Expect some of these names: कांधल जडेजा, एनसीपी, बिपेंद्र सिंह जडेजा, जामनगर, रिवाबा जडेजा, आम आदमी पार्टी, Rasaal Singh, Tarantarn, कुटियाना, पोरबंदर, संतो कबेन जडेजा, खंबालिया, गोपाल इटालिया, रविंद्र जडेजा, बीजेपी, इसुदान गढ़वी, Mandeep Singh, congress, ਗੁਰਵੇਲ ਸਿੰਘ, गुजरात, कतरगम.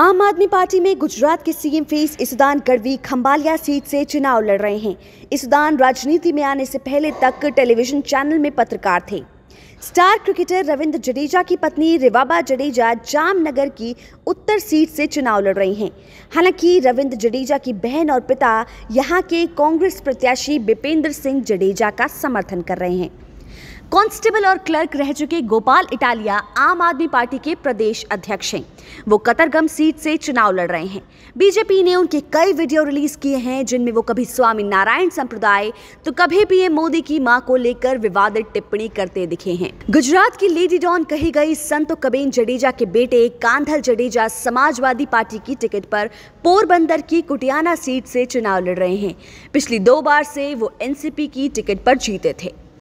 आम आदमी पार्टी में गुजरात के CM face इसुदान गढ़वी खंबालिया seat से चुनाव लड़ रहे हैं। इसुदान राजनीति में आने से पहले तक टेलीविजन चैनल में पत्रकार थे। स्टार क्रिकेटर रविंद्र जडेजा की पत्नी रिवाबा जडेजा जामनगर की उत्तर सीट से चुनाव लड़ रही हैं। हालांकि रविंद्र जडेजा की बहन और पिता यहां के कांग्रेस प्रत्याशी बिपेंद्र सिंह जडेजा का समर्थन कर रहे हैं। कांस्टेबल और क्लर्क रह चुके गोपाल इटालिया आम आदमी पार्टी के प्रदेश अध्यक्ष हैं। वो कतरगम सीट से चुनाव लड़ रहे हैं। बीजेपी ने उनके कई वीडियो रिलीज किए हैं, जिनमें वो कभी स्वामी नारायण संप्रदाय तो कभी पीएम मोदी की मां को लेकर विवादित टिप्पणी करते दिखे हैं। गुजरात की लेडी डॉन कही गई संतो कबेन जडेजा के बेटे कांधल जडेजा समाजवादी पार्टी की टिकट पर पोरबंदर की कुटियाना सीट से चुनाव लड़ रहे हैं। पिछली 2 बार से वो एनसीपी की टिकट पर जीते थे।